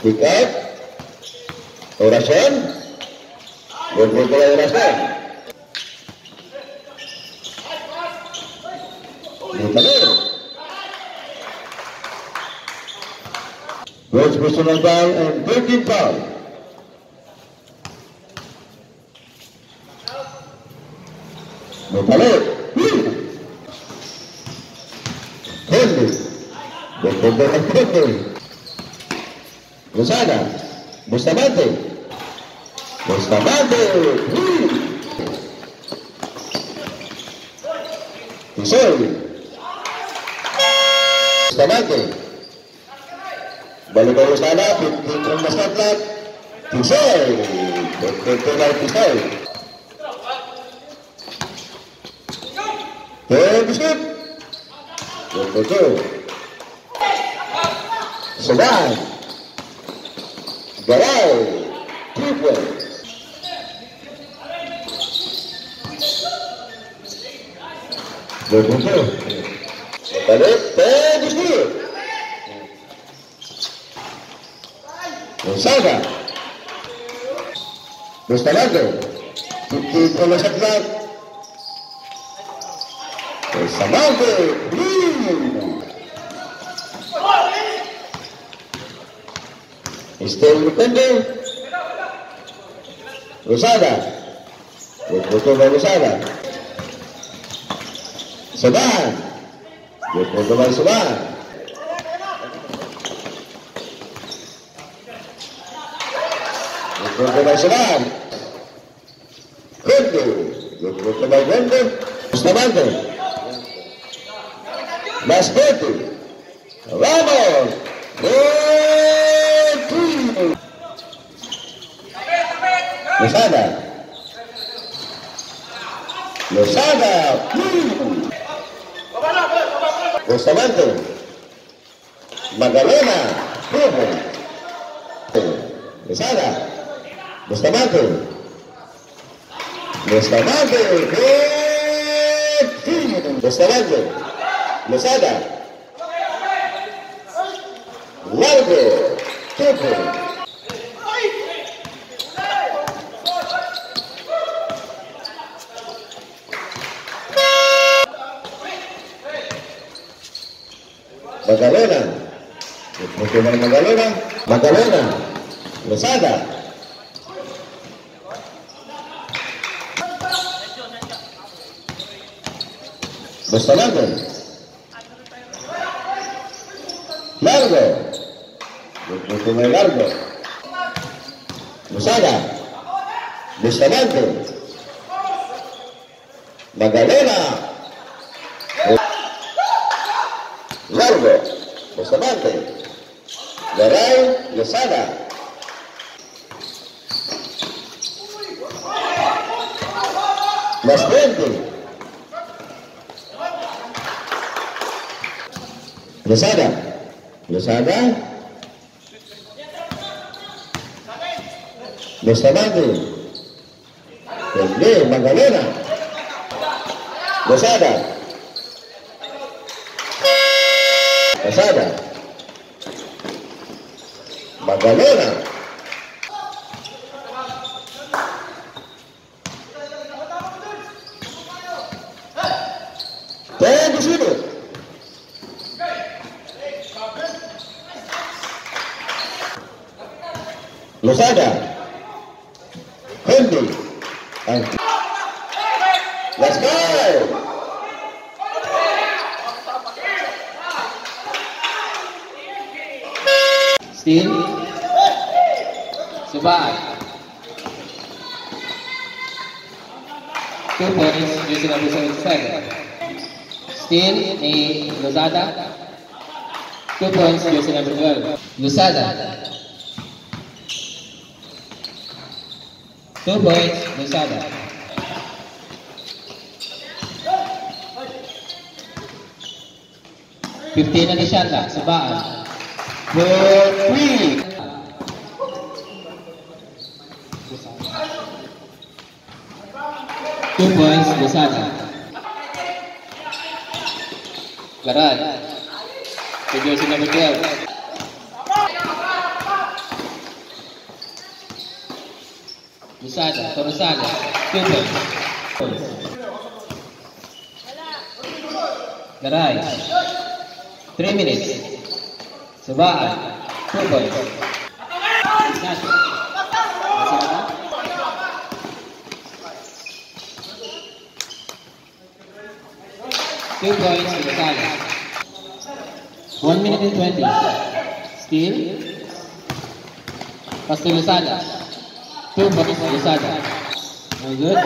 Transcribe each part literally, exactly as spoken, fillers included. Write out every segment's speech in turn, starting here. Tiket orasen berpukul orasen berpukul West personal ball and breaking ball berpukul berpukul Lozada, Bustamante, Bustamante, Bustamante, Bustamante, balik ke Lozada, pintu Bustamante, Bustamante, Garay, triple. Berkumpul. Balik, bagus dulu. Gonzaga. Bustamante. Tutup bola sebelah. Bustamante. Este independen Lozada berfoto by Lozada Soban berfoto by Soban berfoto by Soban Gondo berfoto by Gondo Bustamante Basquete Ramos Lozada Lozada Bustamante Magdalena Lozada Bustamante Bustamante Bustamante Lozada Largo Tupo Magdalena, bagaimana Magdalena? Magdalena, Lozada, Bustamante, Largo, bagaimana Largo? Lozada, Bustamante, Magdalena. Largo, Bustamante, Garay, Lozada, Masquente, Lozada, Lozada, Bustamante, Magdalena, Lozada. Lozada Magdalena dan di sini Lozada Hendy let's go Stin Soban Two points using additional seven Stin A Lozada Two points using number twelve Lozada Two points Lozada Fifteen additional Soban Bertri Two points Lozada Garay Two points number twelve Terus saja, terus saja. Tutup. Gerai. Three minutes. Sebab. Tutup. Two points to the target. One minute and twenty. Still. Pass to Lusada. Two points to Lusada. Very good.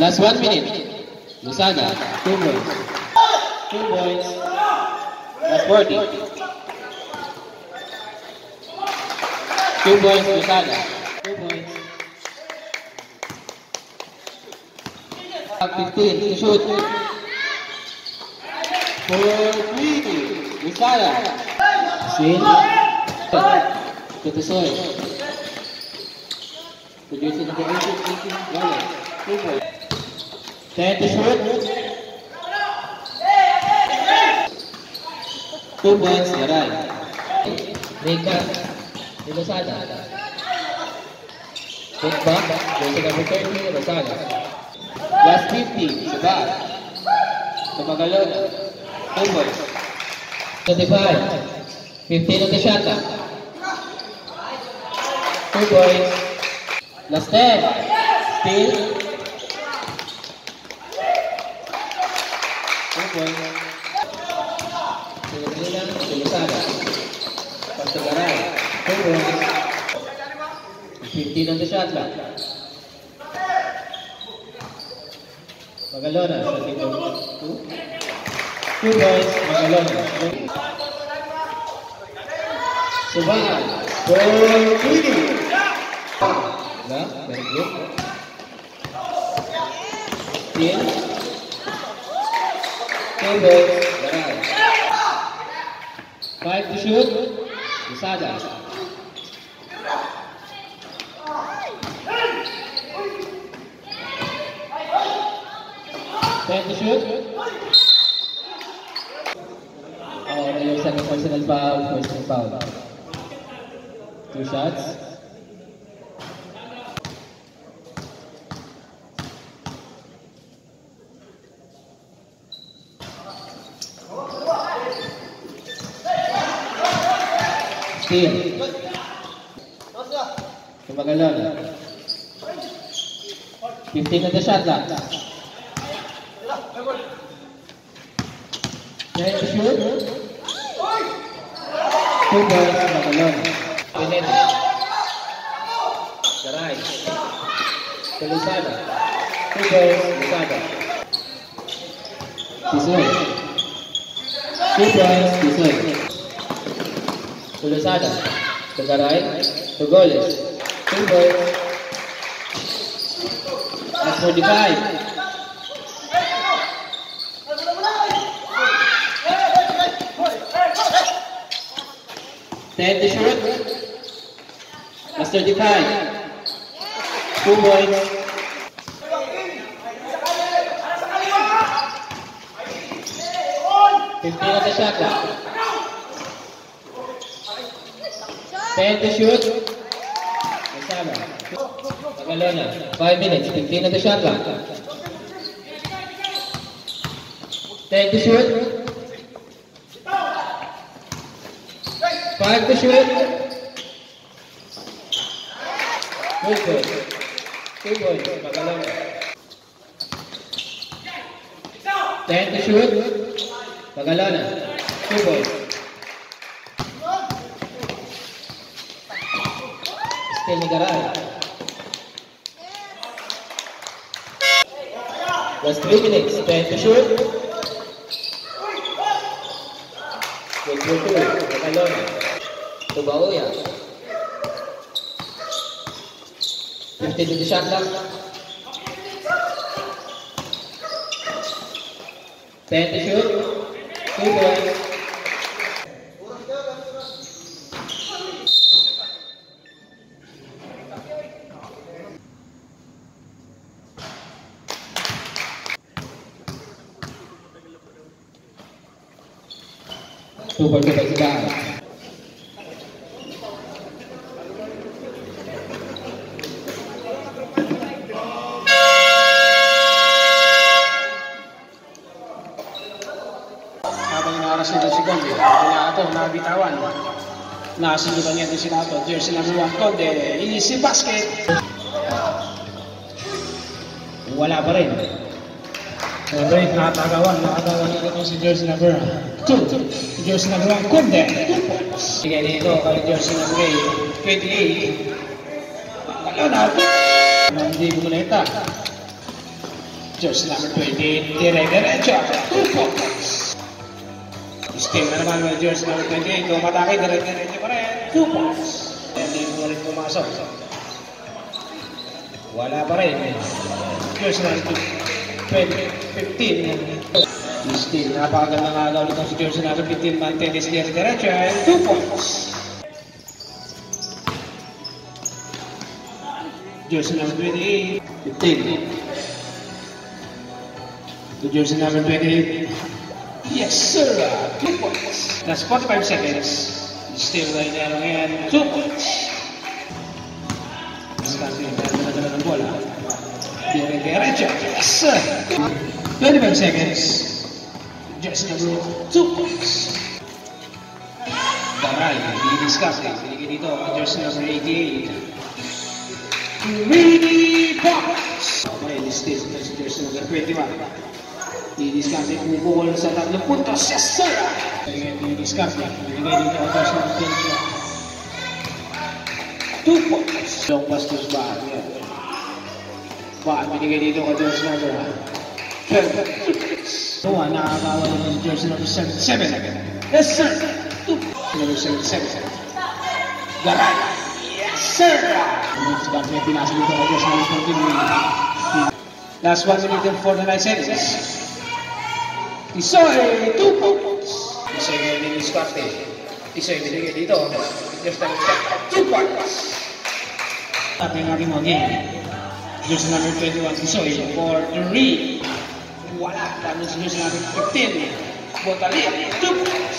Last one minute. Lusada. Two points. Two points. Last forty. Two points to Lusada. Two points. fifteen to shoot. four three. Lusada. Sin. Tutusoy. Tutusoy na eighteen. ten to shoot. two points. Garay. Breakup. Lusada. Take back. Lusada. Last fifty, sebab Tumagalon, Tumbol twenty-five, fifteen on the shot. Two points. Last ten. Still two points. Silipina, Silisada Pastagaray, two points. Fifteen on the shot. Magalona, two. Two points, Magalona. Subhaan, four three. Nah, very good. Ten. Ten points, Garay. Five to shoot, Lusada. ten to shoot. Oh, there's a personal foul, personal foul. Two shots. Steal. Tumagalan. fifteen at the shot clock. Next shoot. Two points, Magalon. Pineda. Garay. Lusada. Two points, Lusada. Tisoy. Two points, Tisoy. Lusada. Garay. Two goals. Two points. At forty-five. ten to shoot. Last thirty-five. Two points. fifteen on the shot clock. ten to shoot. Magalona. five minutes. fifteen on the shot clock. ten to shoot. five to shoot. Good goal. Two goals. Magalona. ten to shoot. Magalona. Two goals. Still ni Garay. Last three minutes. ten to shoot. Good goal two. Magalona. Tubao ya. fifteen to the shot clock. ten to shoot. Two points. Two points. Two points. Two points. らせる時間で、あとナビタワンな足元にやってしまうと、ジューシーな部分で、いいしバスケ。Wala pa rin. Alright, nakatagawan, nakatagawan na ito si Jersey Navarro. Two, Jersey Navarro, kunde. Sige, dito kay Jersey Navarro, twenty-eight. Ano na? Hindi kumuleta. Jersey Navarro, twenty-eight, dire-diretso. Steam na naman ng Jersey Navarro, twenty-eight. Tumatake, dire-diretso pa rin. Two points. Hindi kumuleta pumasok. Wala pa rin. Jersey Navarro, fifteen. Still, napakagandang agaw nito si Jersey Navarro, fifteen man tennis niya sa derecho, two points. Jersey Navarro, twenty-eight, fifteen. To Jersey Navarro, twenty-eight. Yes, sir! two points. That's forty-five seconds. Still, right there again, two points. Ang kasi yung dala-dala ng bola. Dire-derecha, yes! twenty-five seconds. Just Navarro, two points. Baray, nilinis kasi. Pinigin dito, Just Navarro, eighty-eight. Mini box! Okay, listis ito si Just Navarro, twenty-one. Nilinis kasi, umukukul sa tatlong puntos, yes sir! Nilinis kasi, pinigin dito, Just Navarro, two points. Long bastos ba? Baka binigay dito ka Jersey Navarro ha? twelve. Tuwa, nakakawa naman si Jersey Navarro seven seven. Yes sir! two seven seven. Garay! Yes sir! May pinasa dito ka Jersey Navarro fourteen. Last one minute and forty-nine seconds. Isoy! two points! Isoy ngayon din yung squat eh. Isoy binigay dito. Just time two points! Tapi nga rin mo again. Jersey Navarro twenty-one, Isoy for three. Wala, dami si Jersey Navarro fifteen. Botali, two points.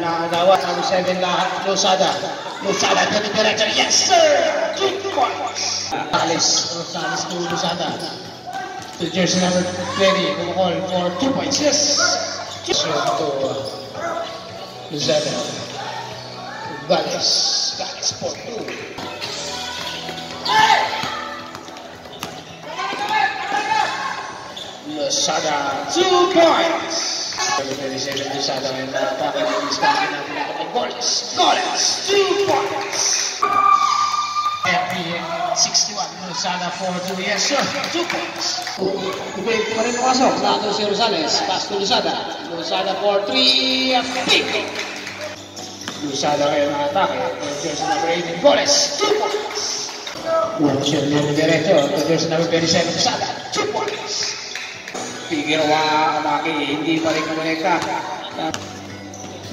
Nakagawa, seven lahat. Losada, Losada, Teddy Director, yes sir! two points. Alice, Rosales to Losada. To Jersey Navarro twenty, kumukol for two points, yes! So, to Losada. Valles, Valles for two. Losada, two points! Losada, Goles, Goles, two points! F B M sixty-one, Losada, four two, yes sir, two points! Ibig pa rin makasok, lato si Rosales, pass to Losada. Losada, four three, F B M! Losada kayo ng atake, Jersey Navarro eighteen, Goles, two points! Losada, yung diretso, Jersey Navarro twenty-seven, Losada, two points! Figueroa, atake, hindi pa rin kumunekta.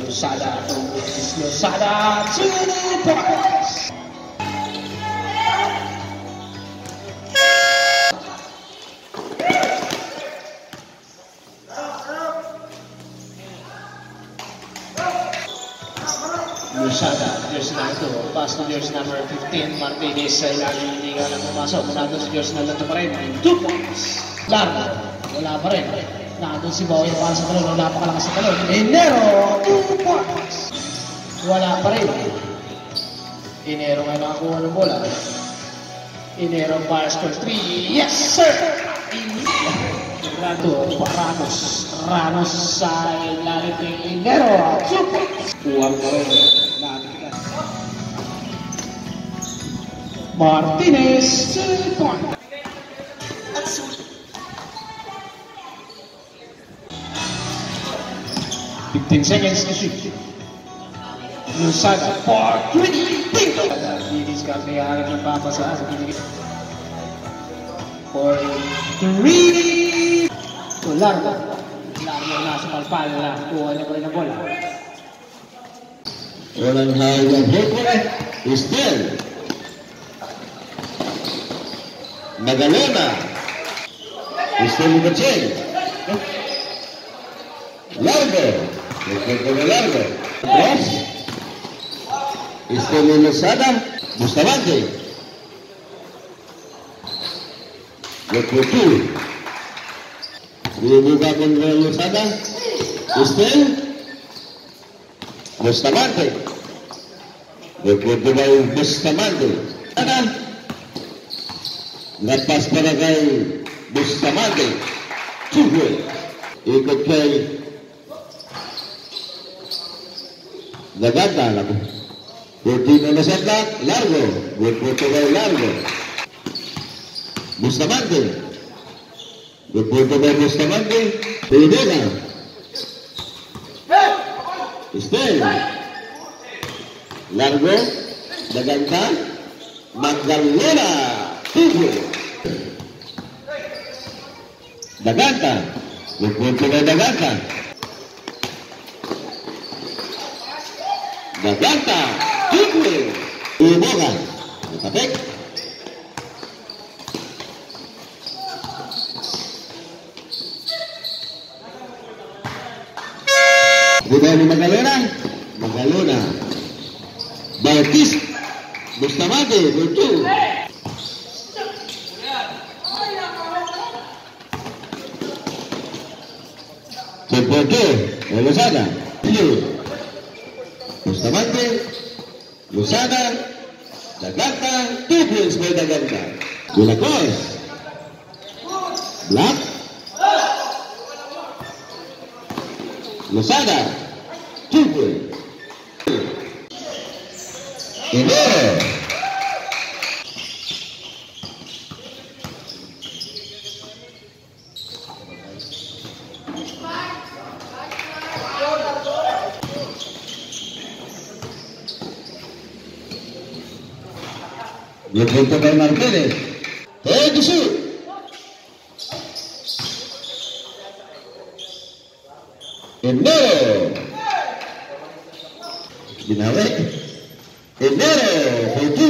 Losada, Losada, two points! Losada, Jersey Navarro, pass ng Jersey Navarro fifteen, Martinez sa ilalim, hindi ka lang pumasok. Nato si Jersey Navarro pa rin, two points! Larga! Wala pa rin. Nakadun si Baoy para sa talon. Wala pa kalakas sa talon. Enero! two points! Wala pa rin. Enero ngayon nakakuha ng bola. Enero para score three. Yes, sir! Enero! two Ramos. Ramos sa ilalim ng Enero. two points! Kuha pa rin. Martinez! two points! fifteen seconds to shoot. Losada for twenty. Dinis ka kaya ng papasa sa pinigil. For three. So largo. Largo na sa palpal na. Kuha niya pa rin ang bola. Walang hawag hit mo eh. Still. Magalona. Still mo kachin. Largo. Desde largo, tres, este Losada, Bustamante, Locotu, Losada, este, Bustamante. Dikit kay Bustamante. Ana. Lepas para kay Bustamante. Tujuh. Ikut kay Lagata lagu. Dikit na seta largo. Dikit kay largo. Bustamante. Dikit kay Bustamante. Pedela. Estela, largo, Laganta, Magdalena, tujuh. Laganta, berkumpul dengan Laganta. Laganta, tujuh. Iboga, Tapek. Bukan di Magdalena, Magdalena, Bautista, Bustamante, Bertu, Bertu, Lozada, Bustamante, Lozada, Laganta, Tujuh sebagai Laganta, Bulacos, Black. Lozada, tujuh. Ibero, Diogo Martínez, tujuh. Enero, Binawe, Enero, Beju,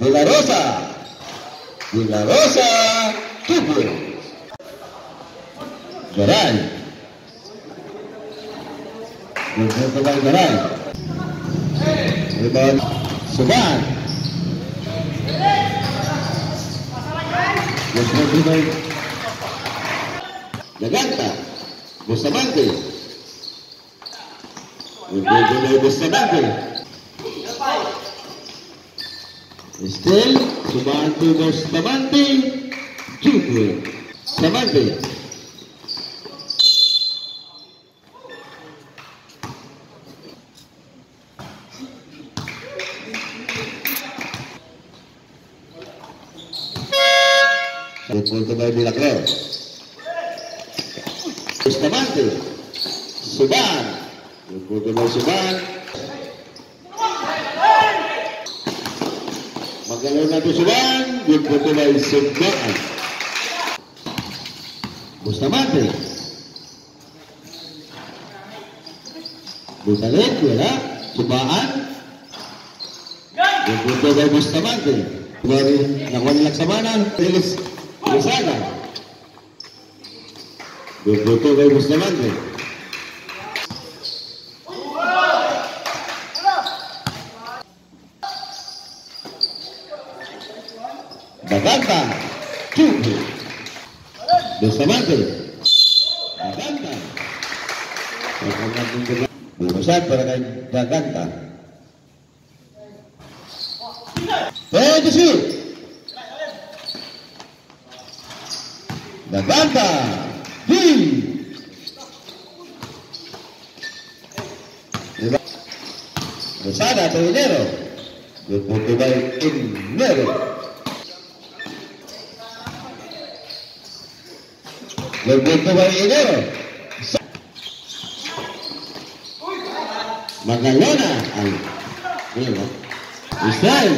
De la Rosa, De la Rosa, Tupu, Doral. Berkembang berai, berkembang sebar, berkembang Laganta, Bustamante, berkembang Bustamante, Estel, Subantu Bustamante, Juve, Bustamante. Punto de Milagro Bustamante Subán el punto de Subán Magdalena de Subán el punto de Subán Bustamante Bustamante ¿verdad? Subán el punto de Bustamante la buena Laksamana Félix Lozada, berfoto dari Bustamante, Laganta, Tupu, Bustamante, Laganta, berusaha pada Laganta, Tupu. Laganta, di Lozada, Pedro, berputar balik Pedro, berputar balik Pedro, Magdalena, Pedro, Israel.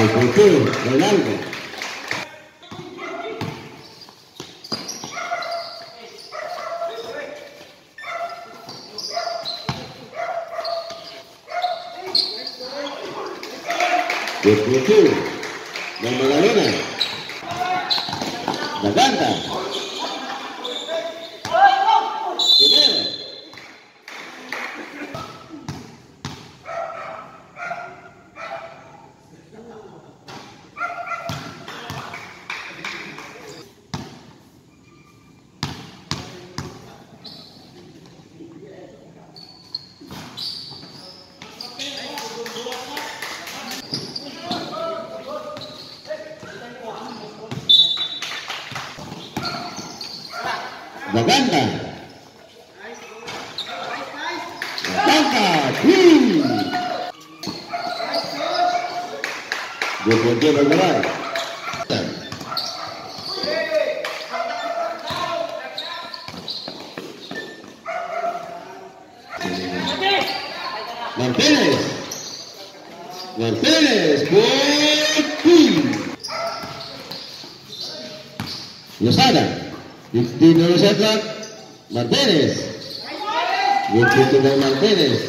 El futuro de largo. El futuro. Yang mengalina Baganta Pinero Baganda Baganda Bobojo Baganda Martínez Martínez Lozada Dino Setlak Martínez Dino Martínez Dino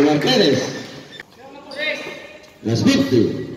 Martínez Las Virtu